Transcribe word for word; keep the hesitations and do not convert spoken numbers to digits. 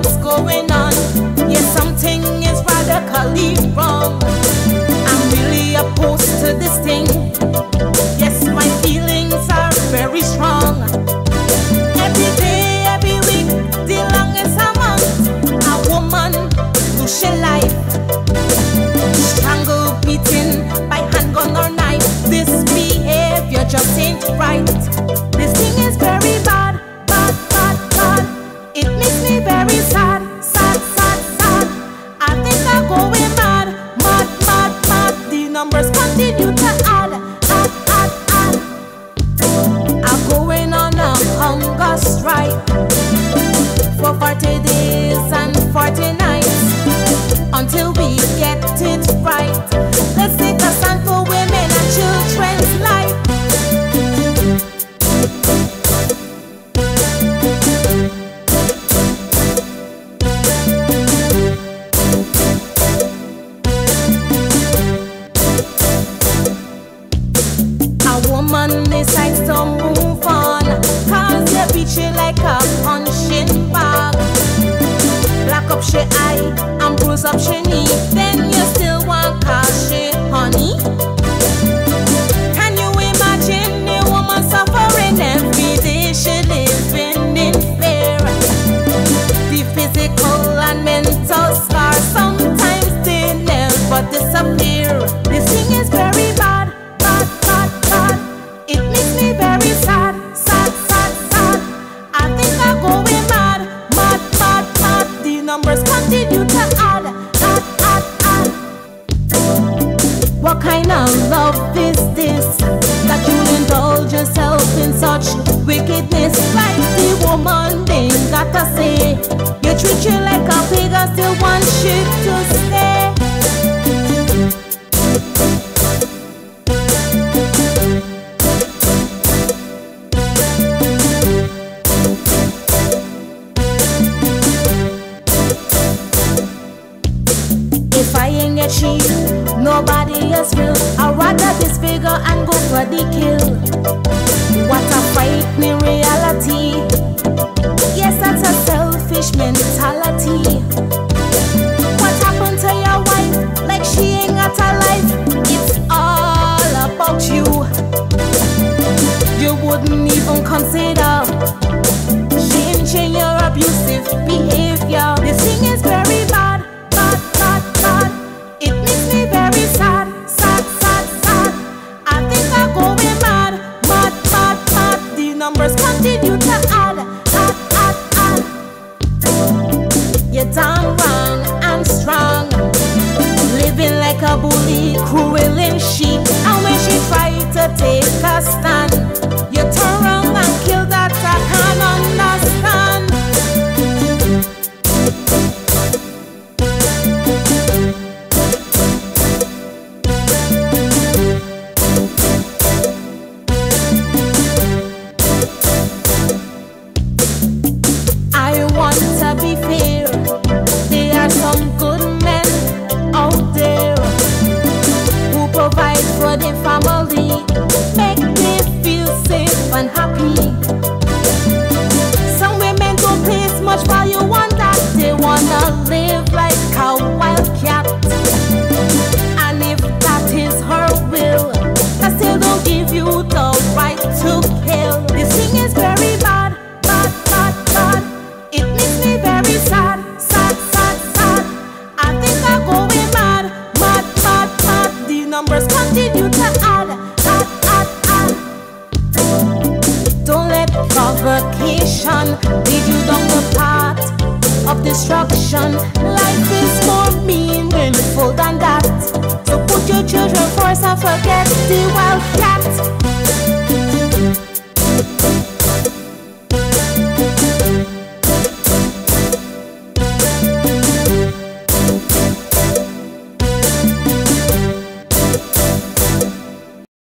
what's going on. Yes, something is radically wrong. I'm really opposed to this thing. Yes, my feelings are very strong. Every day, every week, the longest a month, a woman loses her life, strangled, beaten by handgun or knife. This behavior just ain't right. This thing is very bad. Forget the wild cat.